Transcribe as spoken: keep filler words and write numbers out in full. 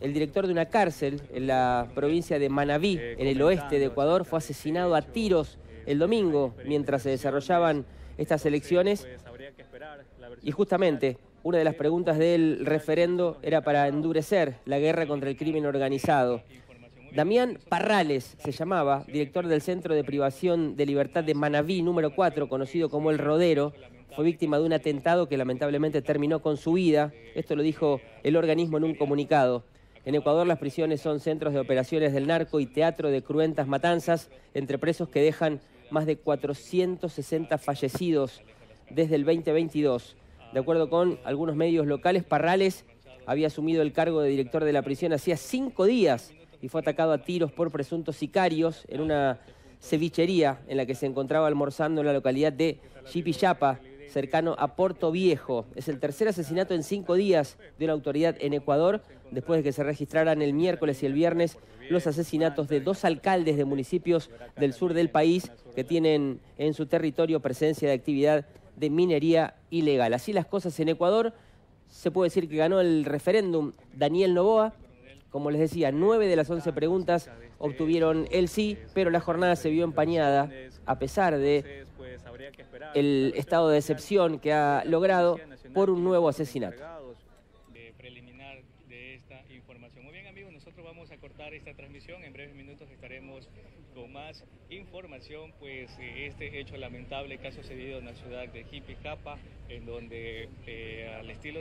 El director de una cárcel en la provincia de Manabí, en el oeste de Ecuador, fue asesinado a tiros el domingo mientras se desarrollaban estas elecciones. Y justamente una de las preguntas del referendo era para endurecer la guerra contra el crimen organizado. Damián Parrales se llamaba, director del Centro de Privación de Libertad de Manabí, número cuatro, conocido como El Rodero. Fue víctima de un atentado que lamentablemente terminó con su vida. Esto lo dijo el organismo en un comunicado. En Ecuador las prisiones son centros de operaciones del narco y teatro de cruentas matanzas entre presos que dejan más de cuatrocientos sesenta fallecidos desde el veinte veintidós. De acuerdo con algunos medios locales, Parrales había asumido el cargo de director de la prisión hacía cinco días y fue atacado a tiros por presuntos sicarios en una cevichería en la que se encontraba almorzando en la localidad de Jipijapa, cercano a Porto Viejo. Es el tercer asesinato en cinco días de una autoridad en Ecuador, después de que se registraran el miércoles y el viernes los asesinatos de dos alcaldes de municipios del sur del país que tienen en su territorio presencia de actividad de minería ilegal. Así las cosas en Ecuador. Se puede decir que ganó el referéndum Daniel Novoa. Como les decía, nueve de las once preguntas obtuvieron el sí, pero la jornada se vio empañada a pesar de el estado de excepción que ha logrado por un nuevo asesinato. ...de preliminar de esta información. Muy bien, amigos, nosotros vamos a cortar esta transmisión. En breves minutos estaremos con más información, pues este hecho lamentable que ha sucedido en la ciudad de Jipijapa, en donde eh, al estilo